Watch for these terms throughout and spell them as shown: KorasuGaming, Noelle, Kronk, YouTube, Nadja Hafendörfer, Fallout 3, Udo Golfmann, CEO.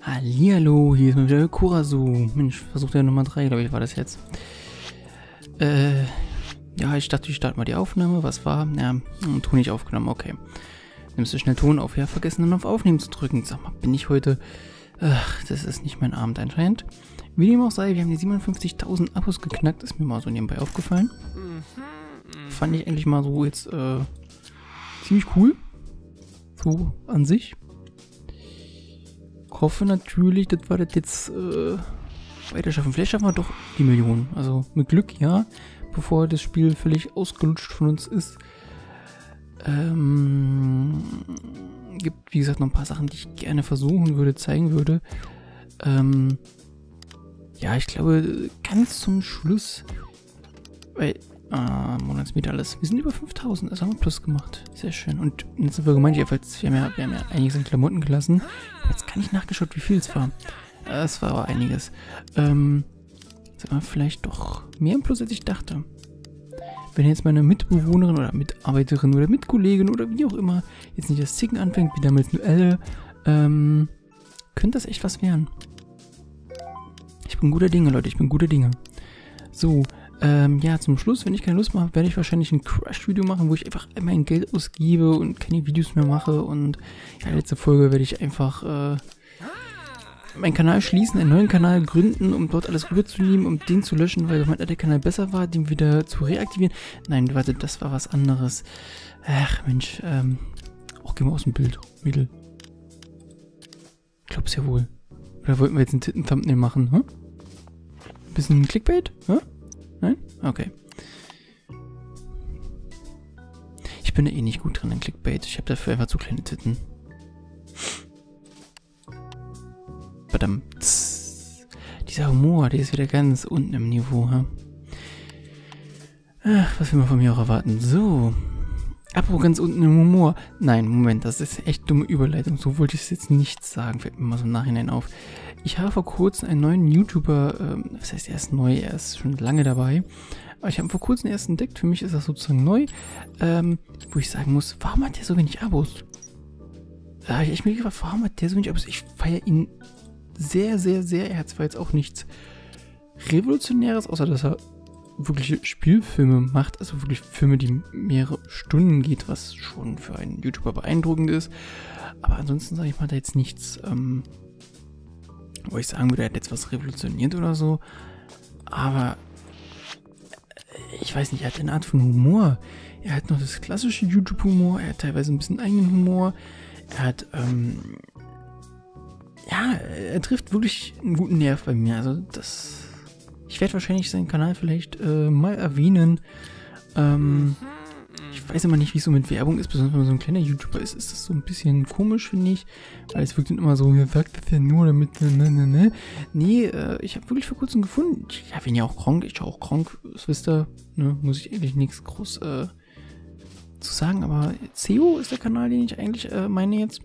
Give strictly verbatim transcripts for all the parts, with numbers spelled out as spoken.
Hallihallo, hier ist mal wieder Korasu. Mensch, versucht ja Nummer drei, glaube ich, war das jetzt. Äh, ja, ich dachte, ich starte mal die Aufnahme. Was war? Ja, Ton nicht aufgenommen, okay. Nimmst du schnell Ton auf? Ja, vergessen dann auf Aufnehmen zu drücken. Sag mal, bin ich heute... Ach, das ist nicht mein Abend anscheinend. Wie dem auch sei, wir haben die siebenundfünfzigtausend Abos geknackt. Ist mir mal so nebenbei aufgefallen. Fand ich eigentlich mal so jetzt äh, ziemlich cool. So an sich. Hoffe natürlich, dass wir das jetzt äh, weiter schaffen. Vielleicht schaffen wir doch die Millionen. Also mit Glück, ja. Bevor das Spiel völlig ausgelutscht von uns ist. Ähm, gibt, wie gesagt, noch ein paar Sachen, die ich gerne versuchen würde, zeigen würde. Ähm, ja, ich glaube, ganz zum Schluss, weil, ah, Monatsmiete alles. Wir sind über fünftausend, das haben wir plus gemacht. Sehr schön. Und jetzt sind wir gemeint, jedenfalls, wir haben ja, wir haben ja einiges an Klamotten gelassen. Jetzt kann ich nachgeschaut, wie viel es war. Es war aber einiges. Ähm, das war vielleicht doch mehr im Plus, als ich dachte. Wenn jetzt meine Mitbewohnerin oder Mitarbeiterin oder Mitkollegin oder wie auch immer jetzt nicht das Zicken anfängt, wie damals Noelle, ähm, könnte das echt was werden. Ich bin guter Dinge, Leute, ich bin guter Dinge. So, ähm, ja, zum Schluss, wenn ich keine Lust mehr habe, werde ich wahrscheinlich ein Crash-Video machen, wo ich einfach mein Geld ausgebe und keine Videos mehr mache. Und ja, letzte Folge werde ich einfach, äh, meinen Kanal schließen, einen neuen Kanal gründen, um dort alles rüberzunehmen, um den zu löschen, weil mein alter Kanal besser war, den wieder zu reaktivieren. Nein, warte, das war was anderes. Ach, Mensch, ähm, auch gehen wir aus dem Bild, Mädel. Ich glaub's ja wohl. Oder wollten wir jetzt einen Titten-Thumbnail machen, hm? Bisschen Clickbait, hm? Nein? Okay. Ich bin da eh nicht gut drin in Clickbait. Ich habe dafür einfach zu kleine Titten. Dieser Humor, der ist wieder ganz unten im Niveau. Ha? Ach, was will man von mir auch erwarten? So. Apropos ganz unten im Humor. Nein, Moment, das ist echt dumme Überleitung. So wollte ich es jetzt nicht sagen. Fällt mir mal so im Nachhinein auf. Ich habe vor kurzem einen neuen YouTuber, ähm, was heißt, er ist neu, er ist schon lange dabei. Aber ich habe ihn vor kurzem erst entdeckt. Für mich ist das sozusagen neu. Ähm, wo ich sagen muss, warum hat der so wenig Abos? Da habe ich echt mir gefragt, warum hat der so wenig Abos? Ich feiere ihn sehr, sehr, sehr. Er hat zwar jetzt auch nichts Revolutionäres, außer dass er wirklich Spielfilme macht, also wirklich Filme, die mehrere Stunden geht, was schon für einen YouTuber beeindruckend ist. Aber ansonsten sage ich mal, da jetzt nichts, ähm, wo ich sagen würde, er hat jetzt was revolutioniert oder so. Aber ich weiß nicht, er hat eine Art von Humor. Er hat noch das klassische YouTube-Humor, er hat teilweise ein bisschen eigenen Humor. Er hat, ähm, ja, er trifft wirklich einen guten Nerv bei mir. Also das, ich werde wahrscheinlich seinen Kanal vielleicht äh, mal erwähnen. Ähm, ich weiß immer nicht, wie es so mit Werbung ist, besonders wenn man so ein kleiner YouTuber ist. Ist das so ein bisschen komisch, finde ich. Weil es wirkt dann immer so, ihr sagt das ja nur damit, ne, ne, ne. Nee, äh, ich habe wirklich vor kurzem gefunden. Ich habe ihn ja auch Kronk, ich schaue auch Kronk, das wisst ihr, ne, muss ich eigentlich nichts groß äh, zu sagen. Aber C E O ist der Kanal, den ich eigentlich äh, meine jetzt.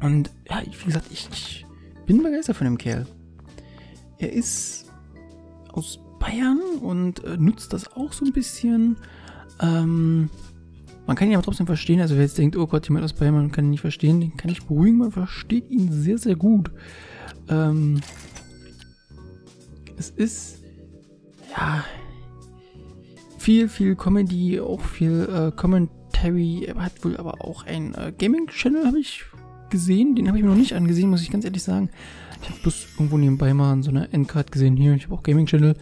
Und ja, wie gesagt, ich, ich bin begeistert von dem Kerl. Er ist aus Bayern und äh, nutzt das auch so ein bisschen. Ähm, man kann ihn aber trotzdem verstehen. Also wer jetzt denkt, oh Gott, jemand aus Bayern, man kann ihn nicht verstehen, den kann ich beruhigen. Man versteht ihn sehr, sehr gut. Ähm, es ist, ja, viel, viel Comedy, auch viel äh, Commentary. Er hat wohl aber auch einen äh, Gaming-Channel, habe ich gesehen, den habe ich mir noch nicht angesehen, muss ich ganz ehrlich sagen. Ich habe bloß irgendwo nebenbei mal an so einer Endcard gesehen. Hier, ich habe auch Gaming Channel.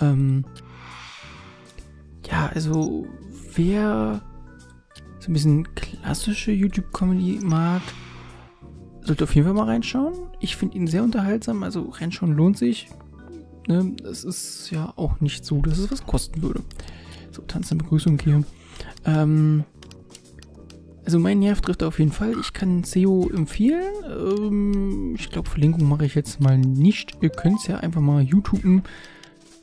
Ähm, ja, also wer so ein bisschen klassische YouTube-Comedy mag, sollte auf jeden Fall mal reinschauen. Ich finde ihn sehr unterhaltsam, also reinschauen lohnt sich. Ne? Das ist ja auch nicht so, dass es was kosten würde. So, tanzende Begrüßung hier. Ähm, Also mein Nerv trifft auf jeden Fall. Ich kann S E O empfehlen. Ähm, ich glaube, Verlinkung mache ich jetzt mal nicht. Ihr könnt es ja einfach mal YouTuben.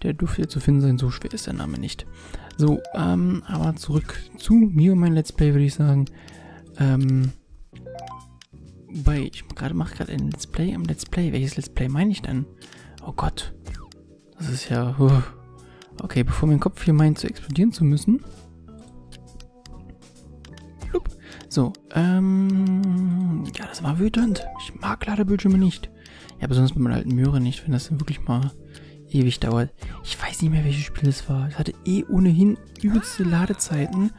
Der dürfte ja zu finden sein. So schwer ist der Name nicht. So, ähm, aber zurück zu mir und mein Let's Play, würde ich sagen. Ähm, wobei, ich mache gerade ein Let's Play am Let's Play. Welches Let's Play meine ich denn? Oh Gott. Das ist ja... Uh. Okay, bevor mein Kopf hier meint, zu explodieren zu müssen. Plupp. So, ähm... ja, das war wütend. Ich mag Ladebildschirme nicht. Ja, besonders bei meiner alten Möhre nicht, wenn das dann wirklich mal ewig dauert. Ich weiß nicht mehr, welches Spiel es war. Ich hatte eh ohnehin übelste Ladezeiten.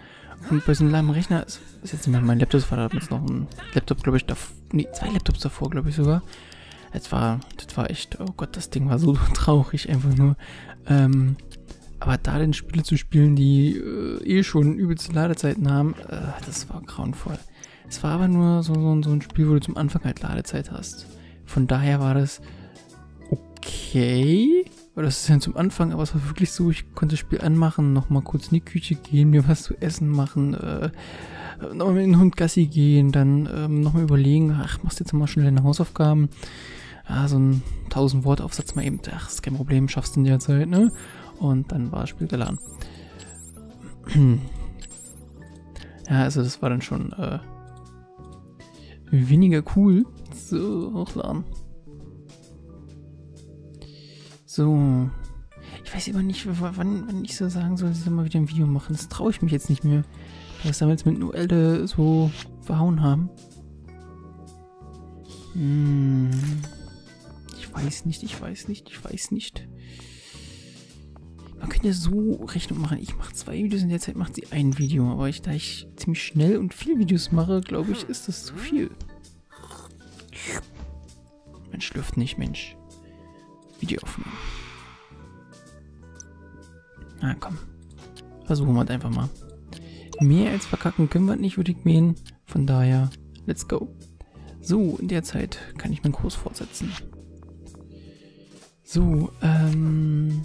Und bei so einem lahmen Rechner ist, ist jetzt nicht mehr mein Laptop, war damals noch ein Laptop, glaube ich, davor. Nee, zwei Laptops davor, glaube ich sogar. Das war, das war echt, oh Gott, das Ding war so traurig, einfach nur. Ähm, aber da dann Spiele zu spielen, die äh, eh schon übelste Ladezeiten haben, äh, das war grauenvoll. Es war aber nur so, so, so ein Spiel, wo du zum Anfang halt Ladezeit hast. Von daher war das okay. Das ist ja zum Anfang, aber es war wirklich so, ich konnte das Spiel anmachen, nochmal kurz in die Küche gehen, mir was zu essen machen, äh, nochmal mit dem Hund Gassi gehen, dann ähm, nochmal überlegen, ach, machst jetzt mal schnell deine Hausaufgaben. Ah, so ein tausend Wort Aufsatz mal eben, ach, ist kein Problem, schaffst du in der Zeit, ne? Und dann war das Spiel geladen. Ja, also das war dann schon äh, weniger cool. So, hochladen. So, ich weiß immer nicht, wann, wann ich so sagen soll, dass ich mal wieder ein Video machen. Das traue ich mich jetzt nicht mehr, weil wir es damals mit Noelle so verhauen haben. Hm. Ich weiß nicht, ich weiß nicht, ich weiß nicht. Man könnte ja so Rechnung machen. Ich mache zwei Videos, in der Zeit macht sie ein Video. Aber ich, da ich ziemlich schnell und viele Videos mache, glaube ich, ist das zu viel. Mensch, schlürft nicht, Mensch. Video aufnehmen. Na komm. Versuchen wir es einfach mal. Mehr als verkacken können wir nicht, würde ich meinen. Von daher, let's go. So, in der Zeit kann ich meinen Kurs fortsetzen. So, ähm...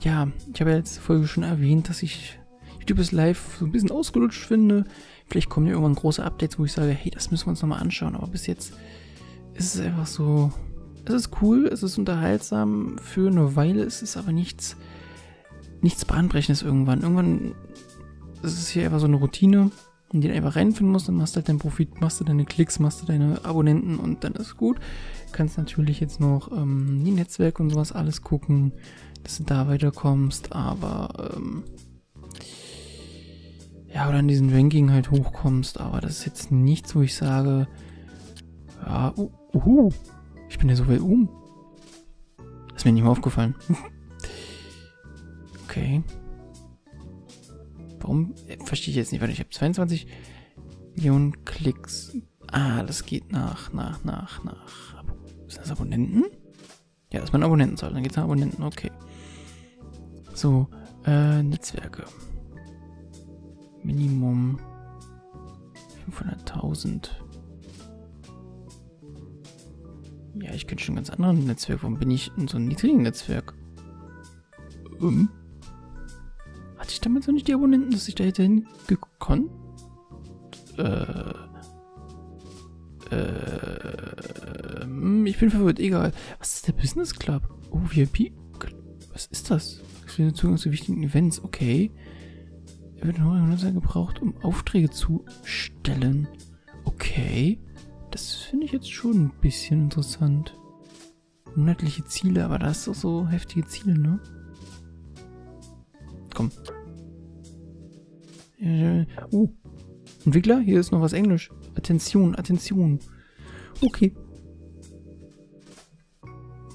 ja, ich habe ja letzte Folge schon erwähnt, dass ich YouTube ist live so ein bisschen ausgelutscht finde. Vielleicht kommen ja irgendwann große Updates, wo ich sage, hey, das müssen wir uns nochmal anschauen. Aber bis jetzt ist es einfach so... Es ist cool, es ist unterhaltsam für eine Weile, es ist aber nichts, nichts Bahnbrechendes irgendwann. Irgendwann ist es hier einfach so eine Routine, in die du einfach reinfinden musst, dann machst du halt deinen Profit, machst du deine Klicks, machst du deine Abonnenten und dann ist gut. Du kannst natürlich jetzt noch ähm, die Netzwerke und sowas alles gucken, dass du da weiterkommst, aber ähm, ja, oder in diesen Ranking halt hochkommst, aber das ist jetzt nichts, wo ich sage, ja, uh, uhu. Ich bin ja so weit um. Das ist mir nicht mal aufgefallen. Okay. Warum? Verstehe ich jetzt nicht, weil ich habe zweiundzwanzig Millionen Klicks. Ah, das geht nach, nach, nach, nach. Sind das Abonnenten? Ja, das ist mein Abonnentenzahl. Dann geht es nach Abonnenten. Okay. So, äh, Netzwerke. Minimum fünfhunderttausend. Ja, ich könnte schon ganz anderen Netzwerk. Warum bin ich in so einem niedrigen Netzwerk? Ähm. Hatte ich damit so nicht die Abonnenten, dass ich da hätte hingekonnt? Äh. Äh. Ich bin verwirrt, egal. Was ist der Business Club? Oh, V I P. Was ist das? Exklusive Zugang zu wichtigen Events, okay. Er wird noch ein gebraucht, um Aufträge zu stellen. Okay. Das finde ich jetzt schon ein bisschen interessant. Monatliche Ziele, aber da ist doch so heftige Ziele, ne? Komm. Äh, oh. Entwickler, hier ist noch was Englisch. Attention, Attention. Okay.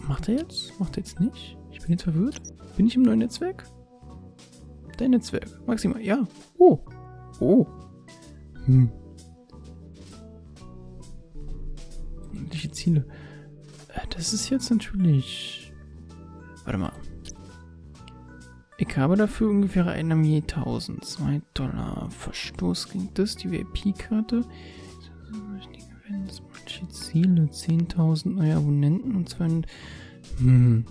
Macht er jetzt? Macht er jetzt nicht? Ich bin jetzt verwirrt. Bin ich im neuen Netzwerk? Dein Netzwerk. Maximal, ja. Oh. Oh. Hm. Ziele. Das ist jetzt natürlich... Warte mal. Ich habe dafür ungefähr Einnahmen je tausend. zwei Dollar. Verstoß gegen das, die V I P-Karte. Ziele. zehntausend neue Abonnenten und zweihundert... Hm.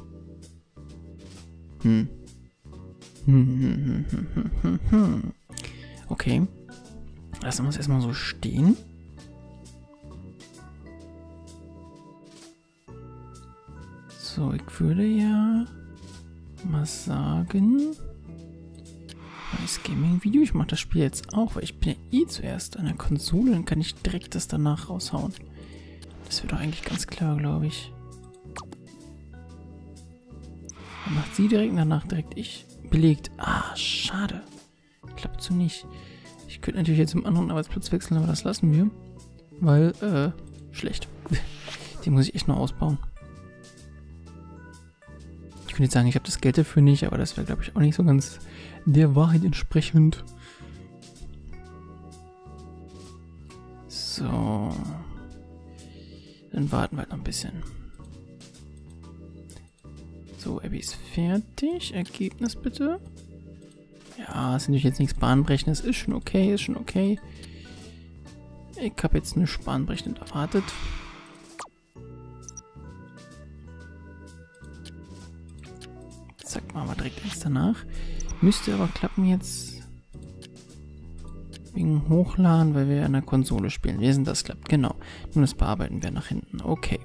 Hm. Hm. Hm. Okay. Lassen wir es erstmal so stehen. So, ich würde ja mal sagen, neues Gaming-Video, ich mache das Spiel jetzt auch, weil ich bin ja eh zuerst an der Konsole, dann kann ich direkt das danach raushauen. Das wird doch eigentlich ganz klar, glaube ich. Macht sie direkt danach direkt ich belegt. Ah, schade. Klappt so nicht. Ich könnte natürlich jetzt zum anderen Arbeitsplatz wechseln, aber das lassen wir. Weil, äh, schlecht. Den muss ich echt noch ausbauen. Ich könnte jetzt sagen, ich habe das Geld dafür nicht, aber das wäre, glaube ich, auch nicht so ganz der Wahrheit entsprechend. So. Dann warten wir halt noch ein bisschen. So, Abby ist fertig. Ergebnis bitte. Ja, es ist natürlich jetzt nichts Bahnbrechendes. Ist schon okay, ist schon okay. Ich habe jetzt eine Bahnbrechende erwartet. Zack, machen wir direkt eins danach. Müsste aber klappen jetzt. Wegen Hochladen, weil wir an der Konsole spielen. Wir sind das klappt, genau. Nun, das bearbeiten wir nach hinten. Okay.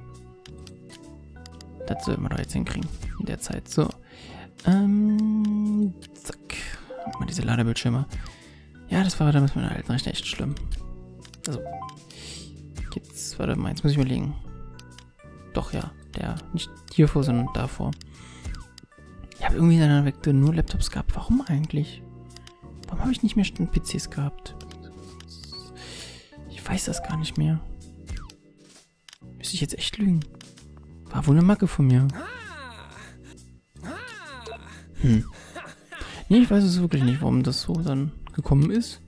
Das sollten wir doch jetzt hinkriegen. In der Zeit. So. Ähm. Zack. Mal diese Ladebildschirme. Ja, das war damals mit meiner alten Rechner echt schlimm. Also. Jetzt, warte mal, jetzt muss ich überlegen. Doch, ja. Der. Nicht hier vor, sondern davor. Ich habe irgendwie dann weg nur Laptops gehabt. Warum eigentlich? Warum habe ich nicht mehr P Cs gehabt? Ich weiß das gar nicht mehr. Müsste ich jetzt echt lügen? War wohl eine Macke von mir. Hm. Nee, ich weiß es wirklich nicht, warum das so dann gekommen ist.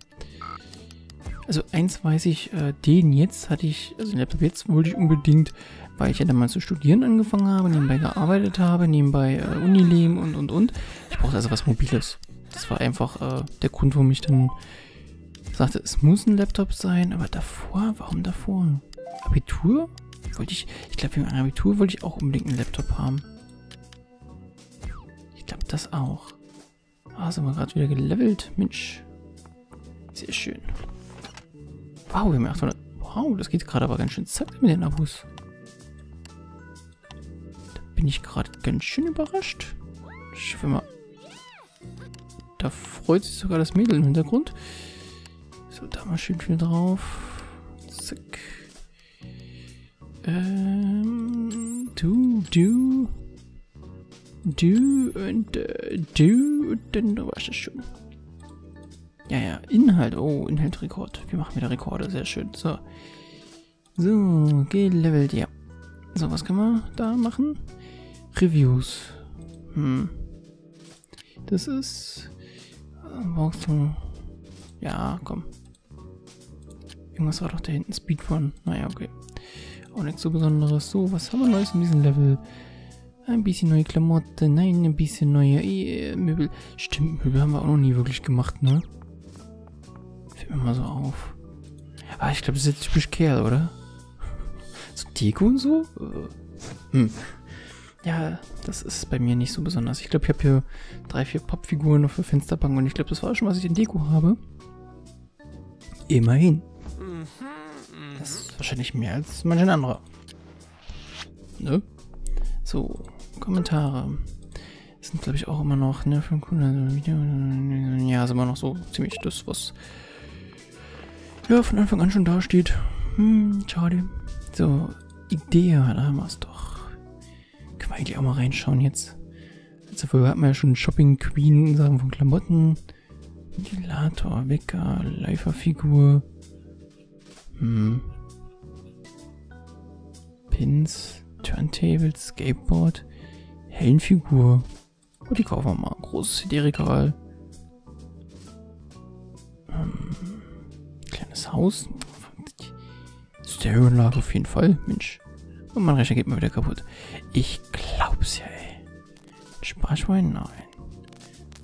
Also eins weiß ich, äh, den jetzt hatte ich, also den Laptop jetzt wollte ich unbedingt, weil ich ja damals zu studieren angefangen habe, nebenbei gearbeitet habe, nebenbei äh, Unileben und und und. Ich brauchte also was Mobiles. Das war einfach äh, der Grund, warum ich dann sagte, es muss ein Laptop sein, aber davor, warum davor? Abitur? Wollte ich, ich glaube, für mein Abitur wollte ich auch unbedingt einen Laptop haben. Ich glaube, das auch. Ah, sind wir gerade wieder gelevelt. Mensch. Sehr schön. Wow, wir haben achthundert. Wow, das geht gerade aber ganz schön zack mit den Abos. Da bin ich gerade ganz schön überrascht. Ich hoffe mal. Da freut sich sogar das Mädel im Hintergrund. So, da mal schön viel drauf. Zack. Ähm, du, du, du und äh, du und dann war es schon. Ja, ja, Inhalt. Oh, Inhaltrekord. Wir machen wieder Rekorde. Sehr schön. So, so gelevelt, ja. So, was kann man da machen? Reviews. Hm. Das ist... Brauchst du... Ja, komm. Irgendwas war doch da hinten. Speedrun. Naja, okay. Auch nichts so Besonderes. So, was haben wir Neues in diesem Level? Ein bisschen neue Klamotten. Nein, ein bisschen neue äh, Möbel. Stimmt, Möbel haben wir auch noch nie wirklich gemacht, ne? Fällt mir mal so auf. Ah, ich glaube, das ist jetzt typisch Kerl, oder? So Deko und so? Hm. Ja, das ist bei mir nicht so besonders. Ich glaube, ich habe hier drei, vier Pappfiguren noch für Fensterbanken und ich glaube, das war schon, was ich in Deko habe. Immerhin. Das ist wahrscheinlich mehr als manchen anderer. Ne? So, Kommentare. Das sind, glaube ich, auch immer noch, ne, für ein Kunde. Ja, ist immer noch so ziemlich das, was ja von Anfang an schon da steht. Hm, schade. So, Idee, da haben wir es doch. Können wir eigentlich auch mal reinschauen jetzt. Also vorher hatten wir ja schon Shopping Queen, Sachen von Klamotten, Ventilator, Wecker, Läuferfigur, hm. Pins, Turntable, Skateboard, Hellenfigur. Oh, die kaufen wir mal. Großes C D-Regal. Hm. Kleines Haus. Stereoanlage auf jeden Fall, Mensch. Und mein Rechner geht mal wieder kaputt. Ich glaub's ja, ey. Sparschwein? Nein.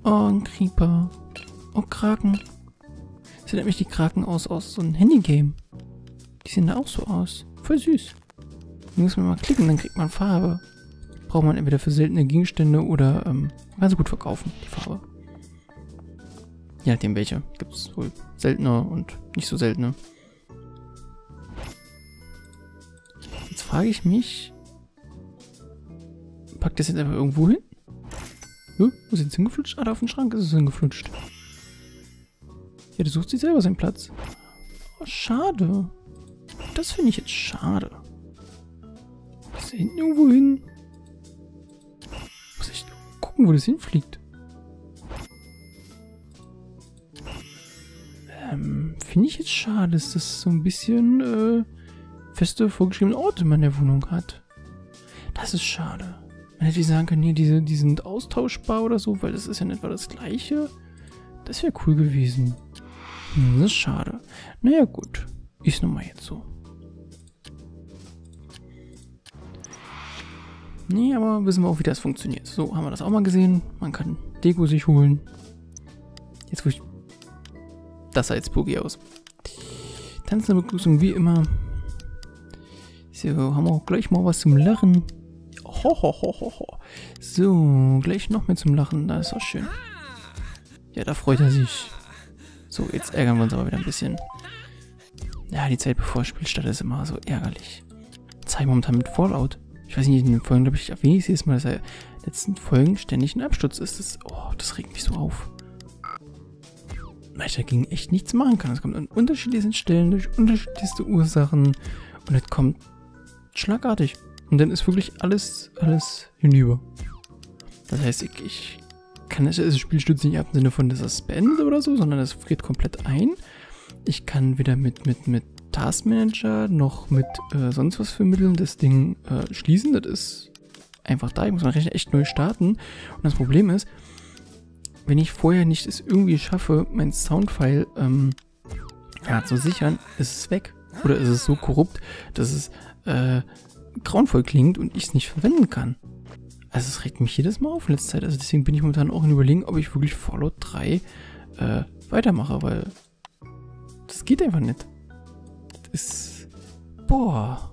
Oh, ein Creeper. Oh, Kraken. Das erinnert mich die Kraken aus, aus so einem Handy-Game. Die sehen da auch so aus. Voll süß. Da muss man mal klicken, dann kriegt man Farbe. Braucht man entweder für seltene Gegenstände oder, ähm, kann sie gut verkaufen, die Farbe. Je nachdem welche. Gibt's wohl seltene und nicht so seltene. Jetzt frage ich mich, packt das jetzt einfach irgendwo hin? Ja, wo ist jetzt hingeflutscht? Ah, da auf den Schrank ist es hingeflutscht. Ja, da sucht sich selber seinen Platz. Oh, schade. Das finde ich jetzt schade. Ist da hinten irgendwo hin? Muss ich gucken, wo das hinfliegt. Ähm, finde ich jetzt schade, dass das so ein bisschen äh, feste vorgeschriebene Orte man in der Wohnung hat. Das ist schade. Man hätte sagen können, nee, diese, die sind austauschbar oder so, weil das ist ja in etwa das Gleiche. Das wäre cool gewesen. Hm, das ist schade. Naja, gut. Ist nun mal jetzt so. Nee, aber wissen wir auch, wie das funktioniert. So, haben wir das auch mal gesehen. Man kann Deko sich holen. Jetzt wo ich... Das sah jetzt spooky aus. Tanzende Begrüßung, wie immer. So, haben wir auch gleich mal was zum Lachen. Ho, ho, ho, ho, ho. So, gleich noch mehr zum Lachen. Das ist doch schön. Ja, da freut er sich. So, jetzt ärgern wir uns aber wieder ein bisschen. Ja, die Zeit bevor Spielstart ist immer so ärgerlich. Das habe ich momentan mit Fallout. Ich weiß nicht, in den Folgen, glaube ich, erwähne ich es jedes Mal, dass er in den letzten Folgen ständig ein Absturz ist. Das, oh, das regt mich so auf. Weil ich dagegen echt nichts machen kann. Es kommt an unterschiedlichen Stellen durch unterschiedlichste Ursachen. Und es kommt schlagartig. Und dann ist wirklich alles, alles hinüber. Das heißt, ich, ich kann das Spiel stützt nicht ab im Sinne von, dass es beendet oder so, sondern das friert komplett ein. Ich kann weder mit, mit, mit Taskmanager noch mit äh, sonst was für Mitteln das Ding äh, schließen. Das ist einfach da. Ich muss meinen Rechner echt neu starten. Und das Problem ist, wenn ich vorher nicht es irgendwie schaffe, mein Soundfile ähm, ja, zu sichern, ist es weg. Oder ist es so korrupt, dass es äh, grauenvoll klingt und ich es nicht verwenden kann. Also es regt mich jedes Mal auf in letzter Zeit. Also deswegen bin ich momentan auch in Überlegen, ob ich wirklich Fallout drei äh, weitermache, weil das geht einfach nicht. Das ist... Boah.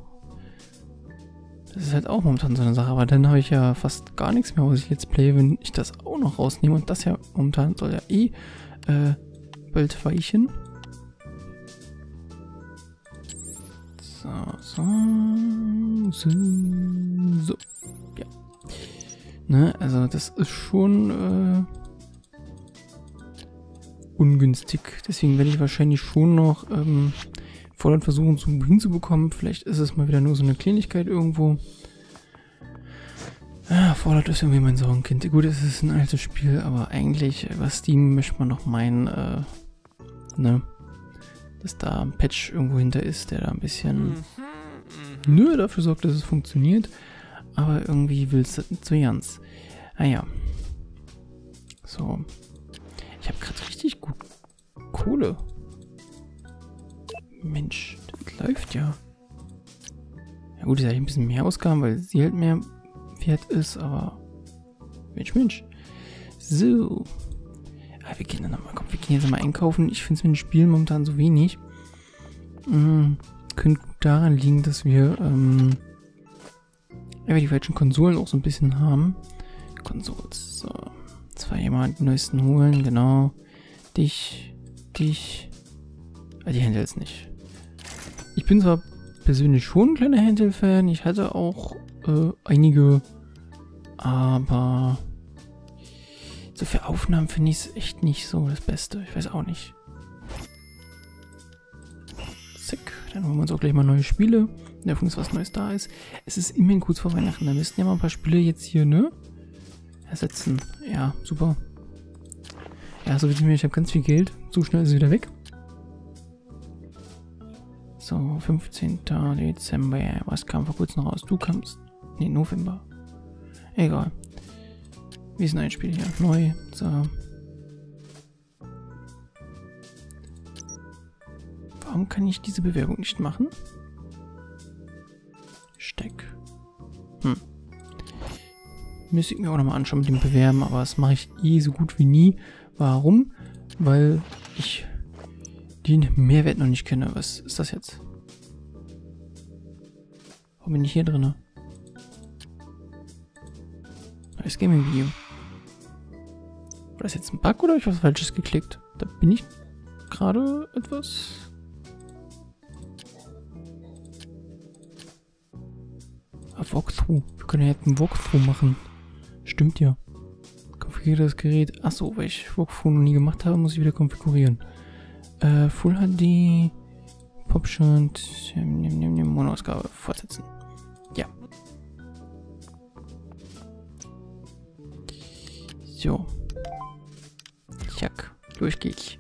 Das ist halt auch momentan so eine Sache, aber dann habe ich ja fast gar nichts mehr, was ich jetzt play, wenn ich das auch noch rausnehme und das ja momentan soll ja eh äh, bald weichen. So, so, so, so, ja. Ne, also das ist schon äh, ungünstig. Deswegen werde ich wahrscheinlich schon noch ähm, Fallout versuchen zu, hinzubekommen. Vielleicht ist es mal wieder nur so eine Kleinigkeit irgendwo. Ah, Fallout ist irgendwie mein Sorgenkind. Gut, es ist ein altes Spiel, aber eigentlich über Steam möchte man noch meinen, äh, ne? Dass da ein Patch irgendwo hinter ist, der da ein bisschen nö dafür sorgt, dass es funktioniert, aber irgendwie willst du das nicht so ganz. Ah ja. So. Ich habe gerade richtig gut Kohle. Mensch, das läuft ja. Ja gut, ist eigentlich ein bisschen mehr Ausgaben, weil sie halt mehr wert ist, aber Mensch, Mensch. So. Ah, wir gehen dann nochmal, komm, wir gehen jetzt mal einkaufen. Ich finde es mit den Spielen momentan so wenig. Mhm. Könnte daran liegen, dass wir ähm, die falschen Konsolen auch so ein bisschen haben. Konsolen, so. Jetzt war jemand den neuesten holen, genau. Dich, dich. Ah, die Handhelds nicht. Ich bin zwar persönlich schon ein kleiner Handheld-Fan. Ich hatte auch äh, einige, aber... So für Aufnahmen finde ich es echt nicht so das Beste. Ich weiß auch nicht. Zack. Dann holen wir uns auch gleich mal neue Spiele. In der Hoffnung, dass was Neues da ist. Es ist immerhin kurz vor Weihnachten. Da müssten ja mal ein paar Spiele jetzt hier, ne? Ersetzen. Ja, super. Ja, so wie ich mir, ich habe ganz viel Geld. So schnell ist es wieder weg. So, fünfzehnten Dezember. Ja, was kam vor kurzem raus? Du kamst. Ne, November. Egal. Wie ist denn ein Spiel hier? Neu. So. Warum kann ich diese Bewerbung nicht machen? Steck. Hm. Müsste ich mir auch nochmal anschauen mit dem Bewerben, aber das mache ich eh so gut wie nie. Warum? Weil ich den Mehrwert noch nicht kenne. Was ist das jetzt? Warum bin ich hier drin? Neues Gaming-Video. War das jetzt ein Bug oder habe ich was Falsches geklickt? Da bin ich gerade etwas... Ah, Walkthrough. Wir können ja jetzt einen Walkthrough machen. Stimmt ja. Konfiguriere das Gerät. Achso, weil ich Walkthrough noch nie gemacht habe, muss ich wieder konfigurieren. Äh, Full H D, Popshot, Mono-Ausgabe, fortsetzen. Ja. So. Zack. Los geht's.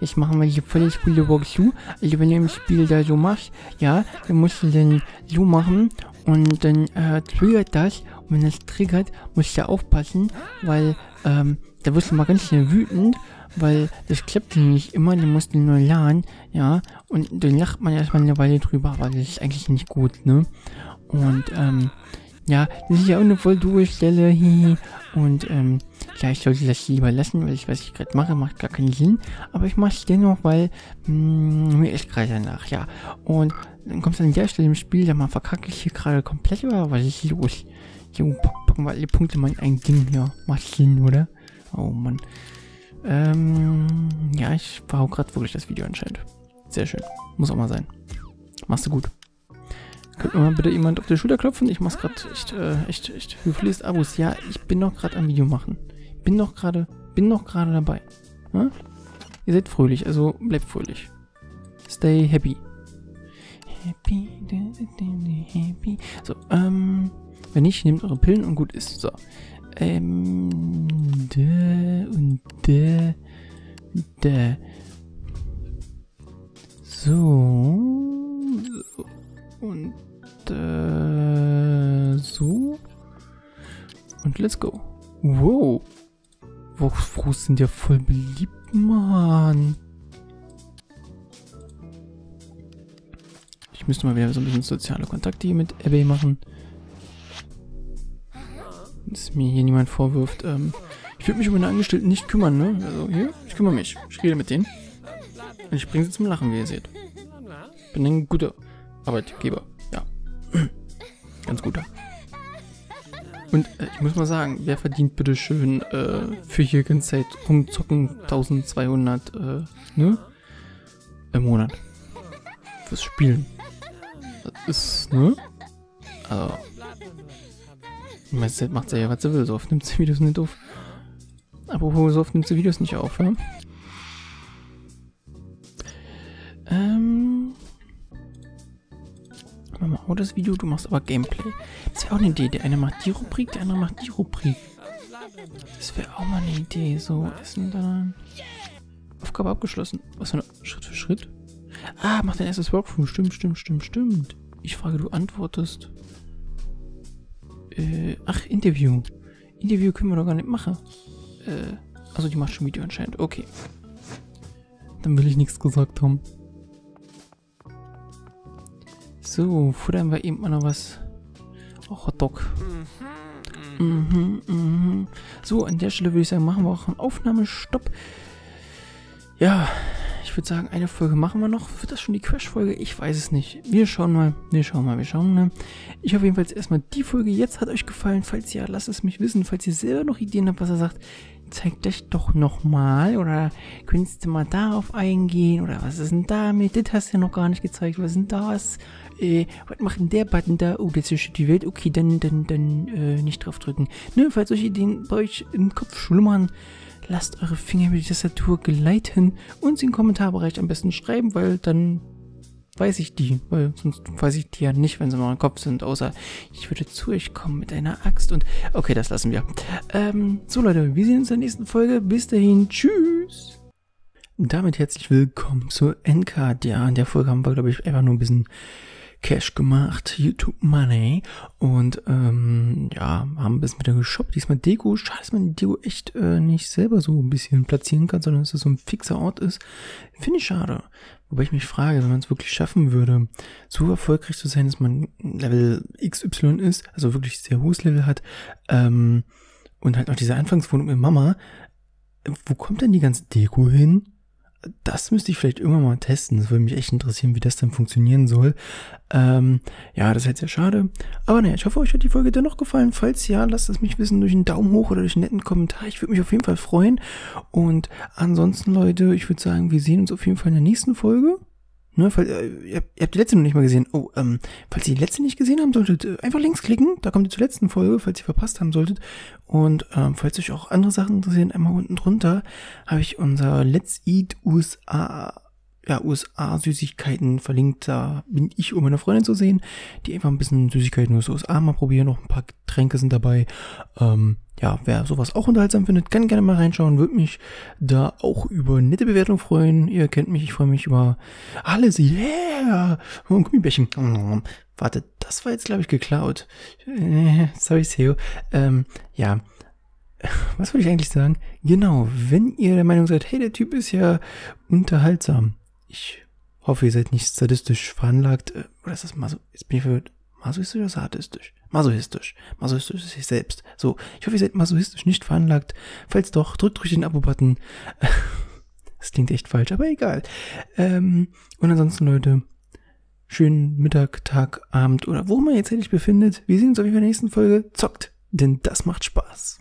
Jetzt machen wir hier völlig coole Walkthrough. Also wenn du im Spiel da so machst, ja, dann musst du den so machen und dann äh, triggert das. Und wenn das triggert, musst du aufpassen, weil ähm, da wirst du mal ganz schnell wütend, weil das klappt nicht immer, dann musst du neu laden, ja, und dann lacht man erstmal eine Weile drüber, aber das ist eigentlich nicht gut, ne? Und ähm, ja, das ist ja auch eine voll doofe Stelle, hihi, und ähm, ja, ich sollte das lieber lassen, weil ich, was ich gerade mache, macht gar keinen Sinn. Aber ich mache es dennoch, weil mh, mir ist gerade danach, ja. Und dann kommst du an der Stelle im Spiel, dann mal verkacke ich hier gerade komplett, oder was ist los? Jo, packen wir alle Punkte mal in ein Ding, ja. Macht Sinn, oder? Oh Mann. Ähm, ja, ich war auch gerade wirklich das Video anscheinend. Sehr schön. Muss auch mal sein. Machst du gut. Könnt mir mal bitte jemand auf die Schulter klopfen? Ich mach's gerade echt, äh, echt, echt. Du verlierst Abos. Ja, ich bin noch gerade am Video machen. Bin noch gerade, bin noch gerade dabei. Hm? Ihr seid fröhlich, also bleibt fröhlich. Stay happy. Happy, happy. So, ähm, wenn nicht, nehmt eure Pillen und gut ist. So. Ähm, de und de, de. So. Und, äh, so. Und let's go. Wow. Walkthroughs sind ja voll beliebt, Mann. Ich müsste mal wieder so ein bisschen soziale Kontakte mit Abby machen. Dass mir hier niemand vorwirft. Ähm, ich würde mich um meine Angestellten nicht kümmern, ne? Also hier, ich kümmere mich. Ich rede mit denen. Und ich bringe sie zum Lachen, wie ihr seht. Bin ein guter Arbeitgeber. Ja. Ganz guter. Und äh, ich muss mal sagen, wer verdient bitte schön äh, für hier ganze Zeit rumzocken zwölfhundert äh, ne? Im Monat. Fürs Spielen. Das ist, ne? Also. Die meiste Zeit macht sie ja, was sie will. So oft nimmt sie Videos nicht auf. Apropos, so oft nimmt sie Videos nicht auf, ja? Ähm. Mach mal auch das Video, du machst aber Gameplay. Das wäre auch eine Idee. Der eine macht die Rubrik, der andere macht die Rubrik. Das wäre auch mal eine Idee. So, Essen dann. Aufgabe abgeschlossen. Was für eine. Schritt für Schritt? Ah, mach dein erstes Walkthrough. Stimmt, stimmt, stimmt, stimmt. Ich frage, du antwortest. Äh, ach, Interview. Interview können wir doch gar nicht machen. Äh, also die macht schon Video anscheinend. Okay. Dann will ich nichts gesagt haben. So, futtern wir eben mal noch was. Oh, Hotdog. Mhm, mhm. So, an der Stelle würde ich sagen, machen wir auch einen Aufnahmestopp. Ja, ich würde sagen, eine Folge machen wir noch. Wird das schon die Crash-Folge? Ich weiß es nicht. Wir schauen mal. Wir schauen mal. Wir schauen mal. Ich hoffe jedenfalls erstmal, die Folge jetzt hat euch gefallen. Falls ja, lasst es mich wissen. Falls ihr selber noch Ideen habt, was er sagt, zeigt euch doch nochmal. Oder könntest du mal darauf eingehen? Oder was ist denn damit? Das hast du ja noch gar nicht gezeigt. Was ist denn das? Äh, was macht denn der Button da? Oh, jetzt ist die Welt. Okay, dann, dann, dann, äh, nicht drauf drücken. Ne, falls euch Ideen bei euch im Kopf schlummern, lasst eure Finger über die Tastatur geleiten und sie im Kommentarbereich am besten schreiben, weil dann weiß ich die. Weil sonst weiß ich die ja nicht, wenn sie in meinem Kopf sind. Außer ich würde zu euch kommen mit einer Axt und... Okay, das lassen wir. Ähm, so Leute, wir sehen uns in der nächsten Folge. Bis dahin, tschüss! Und damit herzlich willkommen zur N K D A. Ja, in der Folge haben wir, glaube ich, einfach nur ein bisschen Cash gemacht, YouTube Money, und ähm, ja, haben ein bisschen wieder geshoppt, diesmal Deko, schade, dass man die Deko echt äh, nicht selber so ein bisschen platzieren kann, sondern dass das so ein fixer Ort ist, finde ich schade, wobei ich mich frage, wenn man es wirklich schaffen würde, so erfolgreich zu sein, dass man Level X Y ist, also wirklich sehr hohes Level hat, ähm, und halt noch diese Anfangswohnung mit Mama, wo kommt denn die ganze Deko hin? Das müsste ich vielleicht irgendwann mal testen. Das würde mich echt interessieren, wie das dann funktionieren soll. Ähm, ja, das ist halt sehr schade. Aber naja, ich hoffe, euch hat die Folge dennoch gefallen. Falls ja, lasst es mich wissen durch einen Daumen hoch oder durch einen netten Kommentar. Ich würde mich auf jeden Fall freuen. Und ansonsten, Leute, ich würde sagen, wir sehen uns auf jeden Fall in der nächsten Folge. Ne, falls, äh, ihr habt die letzte noch nicht mal gesehen. Oh, ähm, falls ihr die letzte nicht gesehen haben solltet, einfach links klicken. Da kommt ihr zur letzten Folge, falls ihr verpasst haben solltet. Und ähm, falls euch auch andere Sachen interessieren, einmal unten drunter habe ich unser Let's Eat U S A ja, U S A-Süßigkeiten verlinkt. Da bin ich und meine Freundin zu sehen, die einfach ein bisschen Süßigkeiten aus den U S A mal probieren. Noch ein paar Getränke sind dabei. Ähm, ja, wer sowas auch unterhaltsam findet, kann gerne mal reinschauen. Würde mich da auch über nette Bewertungen freuen. Ihr kennt mich, ich freue mich über alles. Yeah! Und Gummibärchen. Warte, das war jetzt, glaube ich, geklaut. Sorry, C E O. Ähm, ja. Was würde ich eigentlich sagen? Genau, wenn ihr der Meinung seid, hey, der Typ ist ja unterhaltsam. Ich hoffe, ihr seid nicht sadistisch veranlagt. Oder ist das maso... Jetzt bin ich verwirrt. Masochistisch oder sadistisch? Masochistisch. Masochistisch ist ich selbst. So, ich hoffe, ihr seid masochistisch nicht veranlagt. Falls doch, drückt ruhig den Abo-Button. Das klingt echt falsch, aber egal. Ähm, und ansonsten, Leute, schönen Mittag, Tag, Abend oder wo man jetzt sich befindet. Wir sehen uns auf jeden Fall in der nächsten Folge. Zockt, denn das macht Spaß.